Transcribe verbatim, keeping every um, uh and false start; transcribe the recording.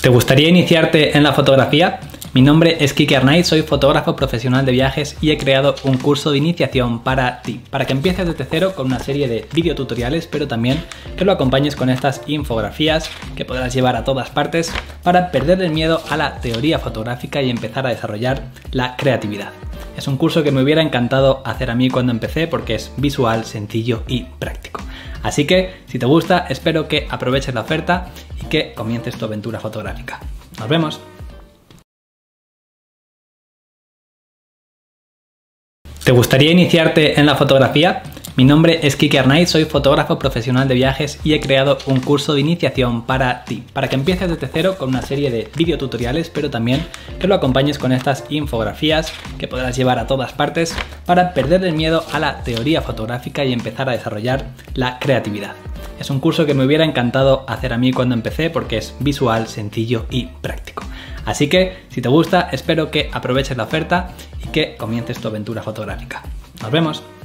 ¿Te gustaría iniciarte en la fotografía? Mi nombre es Kike Arnaiz, soy fotógrafo profesional de viajes y he creado un curso de iniciación para ti, para que empieces desde cero con una serie de videotutoriales, pero también que lo acompañes con estas infografías que podrás llevar a todas partes para perder el miedo a la teoría fotográfica y empezar a desarrollar la creatividad. Es un curso que me hubiera encantado hacer a mí cuando empecé porque es visual, sencillo y práctico. Así que, si te gusta, espero que aproveches la oferta y que comiences tu aventura fotográfica. ¡Nos vemos! ¿Te gustaría iniciarte en la fotografía? Mi nombre es Kike Arnaiz, soy fotógrafo profesional de viajes y he creado un curso de iniciación para ti, para que empieces desde cero con una serie de videotutoriales, pero también que lo acompañes con estas infografías que podrás llevar a todas partes para perder el miedo a la teoría fotográfica y empezar a desarrollar la creatividad. Es un curso que me hubiera encantado hacer a mí cuando empecé porque es visual, sencillo y práctico. Así que, si te gusta, espero que aproveches la oferta y que comiences tu aventura fotográfica. ¡Nos vemos!